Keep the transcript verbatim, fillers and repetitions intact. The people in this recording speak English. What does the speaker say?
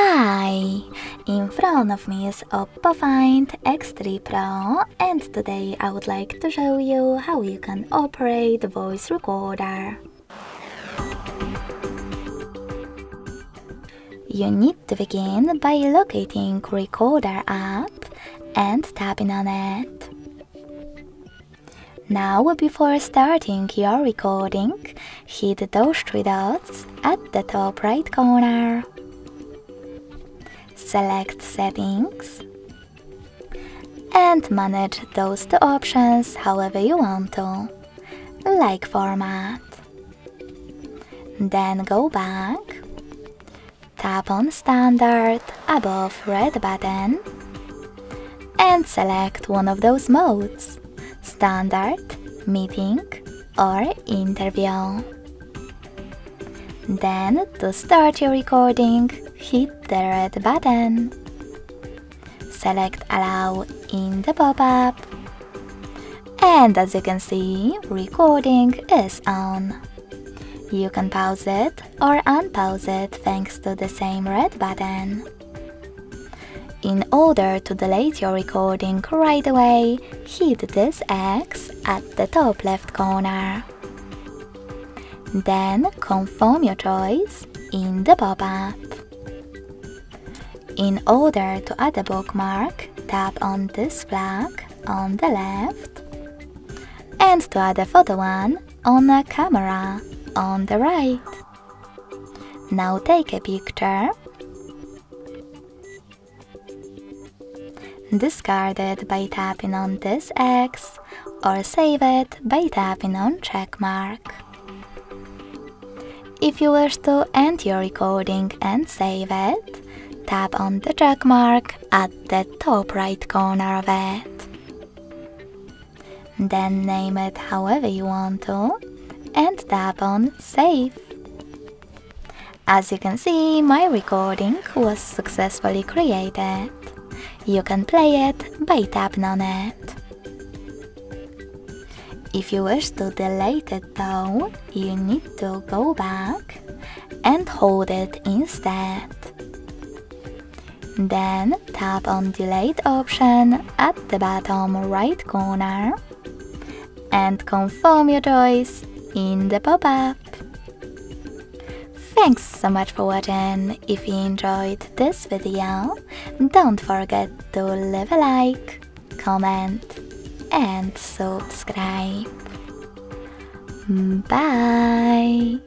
Hi! In front of me is Oppo Find X three Pro, and today I would like to show you how you can operate the voice recorder. You need to begin by locating Recorder app and tapping on it. Now, before starting your recording, hit those three dots at the top right corner. Select Settings and manage those two options however you want to, like Format. Then go back, tap on Standard above red button and select one of those modes: Standard, Meeting or Interview. Then, to start your recording, hit the red button. Select Allow in the pop-up. And as you can see, recording is on. You can pause it or unpause it thanks to the same red button. In order to delete your recording right away, hit this X at the top left corner. Then confirm your choice in the pop-up. In order to add a bookmark, tap on this flag on the left, and to add a photo one on a camera on the right. Now take a picture, discard it by tapping on this X or save it by tapping on check mark. If you wish to end your recording and save it, tap on the check mark at the top right corner of it. Then name it however you want to and tap on Save. As you can see, my recording was successfully created. You can play it by tapping on it. If you wish to delete it though, you need to go back and hold it instead. Then tap on Delete option at the bottom right corner and confirm your choice in the pop-up. Thanks so much for watching. If you enjoyed this video, don't forget to leave a like, comment and subscribe. Bye!